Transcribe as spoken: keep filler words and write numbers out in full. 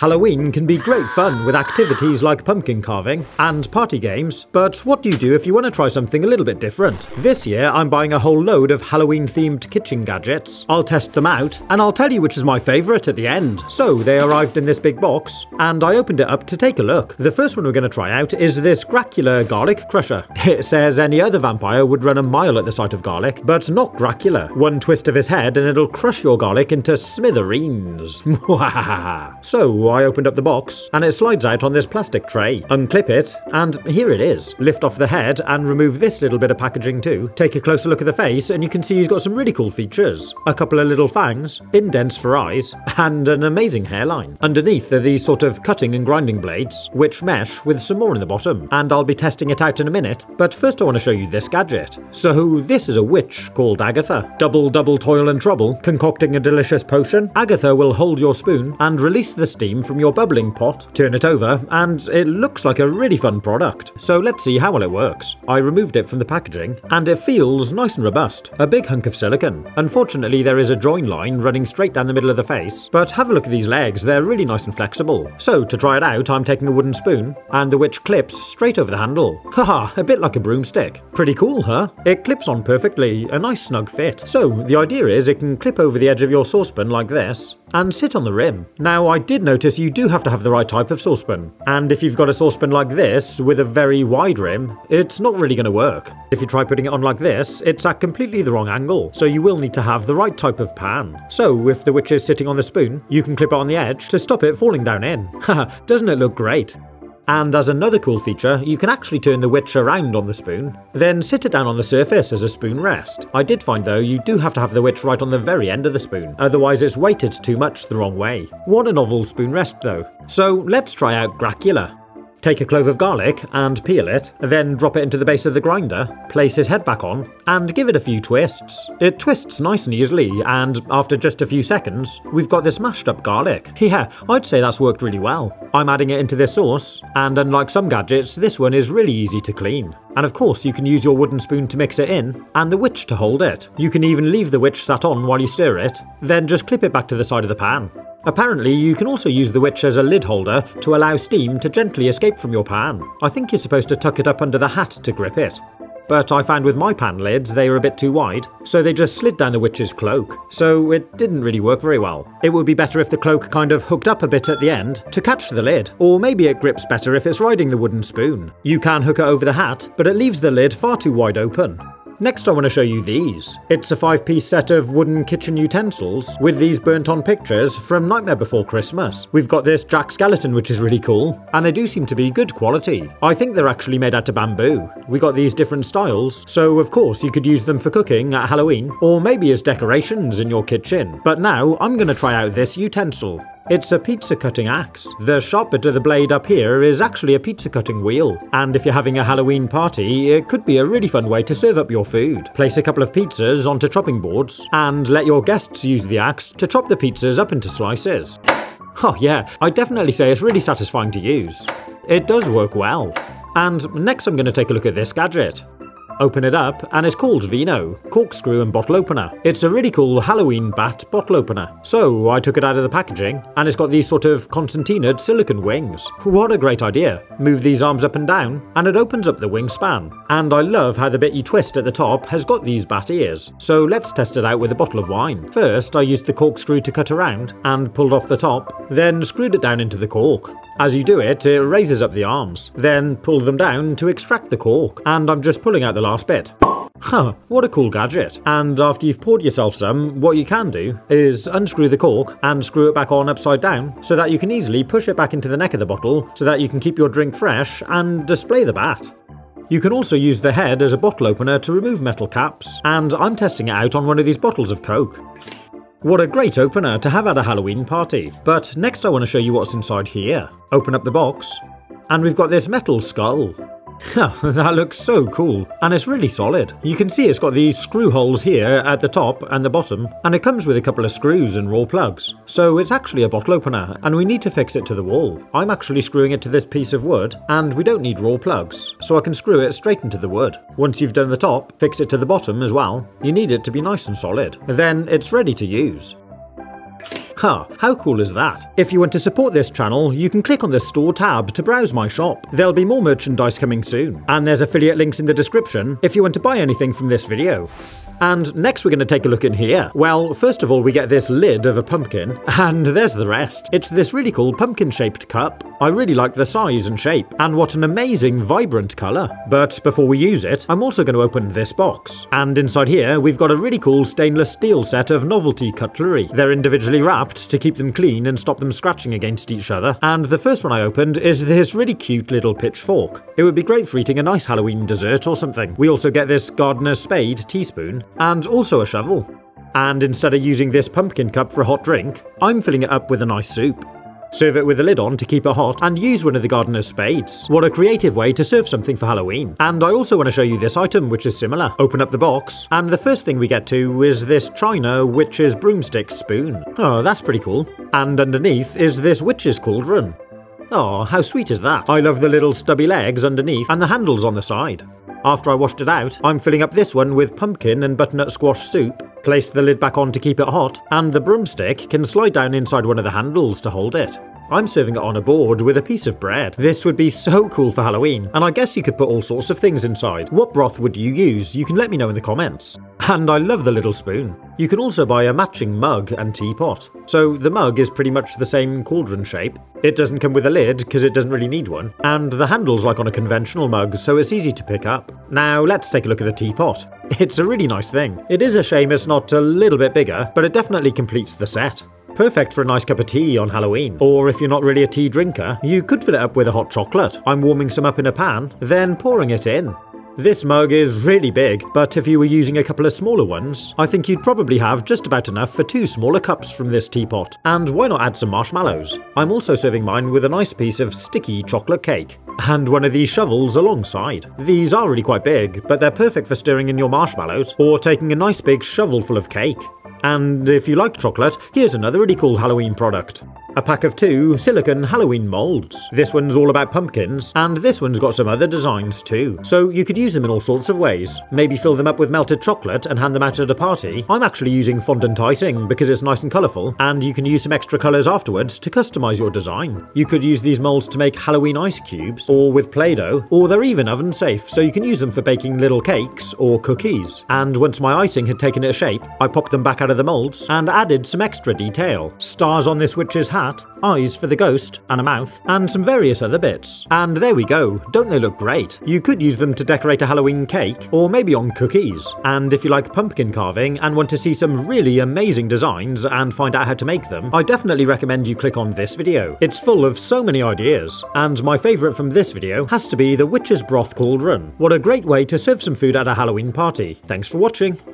Halloween can be great fun with activities like pumpkin carving and party games, but what do you do if you want to try something a little bit different? This year I'm buying a whole load of Halloween-themed kitchen gadgets. I'll test them out, and I'll tell you which is my favourite at the end. So they arrived in this big box, and I opened it up to take a look. The first one we're going to try out is this Dracula garlic crusher. It says any other vampire would run a mile at the sight of garlic, but not Dracula. One twist of his head and it'll crush your garlic into smithereens. So I opened up the box, and it slides out on this plastic tray. Unclip it, and here it is. Lift off the head and remove this little bit of packaging too. Take a closer look at the face, and you can see he's got some really cool features. A couple of little fangs, indents for eyes, and an amazing hairline. Underneath are these sort of cutting and grinding blades, which mesh with some more in the bottom, and I'll be testing it out in a minute, but first I want to show you this gadget. So this is a witch called Agatha. Double, double toil and trouble, concocting a delicious potion. Agatha will hold your spoon and release the steam from your bubbling pot. Turn it over, and it looks like a really fun product. So let's see how well it works. I removed it from the packaging, and it feels nice and robust. A big hunk of silicone. Unfortunately, there is a join line running straight down the middle of the face, but have a look at these legs, they're really nice and flexible. So to try it out, I'm taking a wooden spoon, and the witch clips straight over the handle. Haha, a bit like a broomstick. Pretty cool, huh? It clips on perfectly, a nice snug fit. So the idea is it can clip over the edge of your saucepan like this, and sit on the rim. Now, I did notice you do have to have the right type of saucepan, and if you've got a saucepan like this with a very wide rim, it's not really going to work. If you try putting it on like this, it's at completely the wrong angle, so you will need to have the right type of pan. So if the witch is sitting on the spoon, you can clip it on the edge to stop it falling down in. Haha, doesn't it look great? And as another cool feature, you can actually turn the witch around on the spoon, then sit it down on the surface as a spoon rest. I did find though, you do have to have the witch right on the very end of the spoon, otherwise it's weighted too much the wrong way. What a novel spoon rest though. So let's try out Dracula. Take a clove of garlic and peel it, then drop it into the base of the grinder, place his head back on, and give it a few twists. It twists nice and easily, and after just a few seconds, we've got this mashed up garlic. Yeah, I'd say that's worked really well. I'm adding it into this sauce, and unlike some gadgets, this one is really easy to clean. And of course, you can use your wooden spoon to mix it in, and the witch to hold it. You can even leave the witch sat on while you stir it, then just clip it back to the side of the pan. Apparently, you can also use the witch as a lid holder to allow steam to gently escape from your pan. I think you're supposed to tuck it up under the hat to grip it. But I found with my pan lids, they were a bit too wide, so they just slid down the witch's cloak. So it didn't really work very well. It would be better if the cloak kind of hooked up a bit at the end to catch the lid, or maybe it grips better if it's riding the wooden spoon. You can hook it over the hat, but it leaves the lid far too wide open. Next I want to show you these. It's a five-piece set of wooden kitchen utensils with these burnt-on pictures from Nightmare Before Christmas. We've got this Jack Skellington, which is really cool, and they do seem to be good quality. I think they're actually made out of bamboo. We got these different styles, so of course you could use them for cooking at Halloween, or maybe as decorations in your kitchen. But now I'm going to try out this utensil. It's a pizza cutting axe. The sharp bit of the blade up here is actually a pizza cutting wheel, and if you're having a Halloween party, it could be a really fun way to serve up your food. Place a couple of pizzas onto chopping boards, and let your guests use the axe to chop the pizzas up into slices. Oh yeah, I'd definitely say it's really satisfying to use. It does work well. And next I'm going to take a look at this gadget. Open it up, and it's called Vino, corkscrew and bottle opener. It's a really cool Halloween bat bottle opener. So I took it out of the packaging, and it's got these sort of concertinaed silicone wings. What a great idea. Move these arms up and down, and it opens up the wingspan. And I love how the bit you twist at the top has got these bat ears. So let's test it out with a bottle of wine. First, I used the corkscrew to cut around, and pulled off the top, then screwed it down into the cork. As you do it, it raises up the arms, then pull them down to extract the cork, and I'm just pulling out the last bit. Huh, what a cool gadget. And after you've poured yourself some, what you can do is unscrew the cork and screw it back on upside down so that you can easily push it back into the neck of the bottle so that you can keep your drink fresh and display the bat. You can also use the head as a bottle opener to remove metal caps, and I'm testing it out on one of these bottles of Coke. What a great opener to have at a Halloween party. But next I want to show you what's inside here. Open up the box, and we've got this metal skull. That looks so cool, and it's really solid. You can see it's got these screw holes here at the top and the bottom, and it comes with a couple of screws and raw plugs. So it's actually a bottle opener, and we need to fix it to the wall. I'm actually screwing it to this piece of wood, and we don't need raw plugs, so I can screw it straight into the wood. Once you've done the top, fix it to the bottom as well. You need it to be nice and solid. Then it's ready to use. Ha, huh, how cool is that? If you want to support this channel, you can click on the store tab to browse my shop. There'll be more merchandise coming soon. And there's affiliate links in the description if you want to buy anything from this video. And next we're going to take a look in here. Well, first of all we get this lid of a pumpkin, and there's the rest. It's this really cool pumpkin-shaped cup. I really like the size and shape, and what an amazing vibrant colour. But before we use it, I'm also going to open this box. And inside here we've got a really cool stainless steel set of novelty cutlery. They're individually wrapped to keep them clean and stop them scratching against each other, and the first one I opened is this really cute little pitchfork. It would be great for eating a nice Halloween dessert or something. We also get this gardener spade teaspoon, and also a shovel. And instead of using this pumpkin cup for a hot drink, I'm filling it up with a nice soup. Serve it with a lid on to keep it hot, and use one of the gardener's spades. What a creative way to serve something for Halloween. And I also want to show you this item, which is similar. Open up the box, and the first thing we get to is this china witch's broomstick spoon. Oh, that's pretty cool. And underneath is this witch's cauldron. Oh, how sweet is that? I love the little stubby legs underneath and the handles on the side. After I washed it out, I'm filling up this one with pumpkin and butternut squash soup. Place the lid back on to keep it hot, and the broomstick can slide down inside one of the handles to hold it. I'm serving it on a board with a piece of bread. This would be so cool for Halloween, and I guess you could put all sorts of things inside. What broth would you use? You can let me know in the comments. And I love the little spoon. You can also buy a matching mug and teapot. So the mug is pretty much the same cauldron shape. It doesn't come with a lid because it doesn't really need one, and the handle's like on a conventional mug, so it's easy to pick up. Now let's take a look at the teapot. It's a really nice thing. It is a shame it's not a little bit bigger, but it definitely completes the set. Perfect for a nice cup of tea on Halloween. Or if you're not really a tea drinker, you could fill it up with a hot chocolate. I'm warming some up in a pan, then pouring it in. This mug is really big, but if you were using a couple of smaller ones, I think you'd probably have just about enough for two smaller cups from this teapot. And why not add some marshmallows? I'm also serving mine with a nice piece of sticky chocolate cake, and one of these shovels alongside. These are really quite big, but they're perfect for stirring in your marshmallows, or taking a nice big shovelful of cake. And if you like chocolate, here's another really cool Halloween product. A pack of two silicone Halloween molds. This one's all about pumpkins, and this one's got some other designs too. So you could use them in all sorts of ways. Maybe fill them up with melted chocolate and hand them out at a party. I'm actually using fondant icing because it's nice and colourful, and you can use some extra colours afterwards to customise your design. You could use these molds to make Halloween ice cubes, or with Play-Doh, or they're even oven safe, so you can use them for baking little cakes or cookies. And once my icing had taken a shape, I popped them back out of the molds and added some extra detail. Stars on this witch's hat, eyes for the ghost and a mouth, and some various other bits. And there we go, don't they look great? You could use them to decorate a Halloween cake, or maybe on cookies. And if you like pumpkin carving and want to see some really amazing designs and find out how to make them, I definitely recommend you click on this video. It's full of so many ideas, and my favourite from this video has to be the witch's broth cauldron. What a great way to serve some food at a Halloween party. Thanks for watching.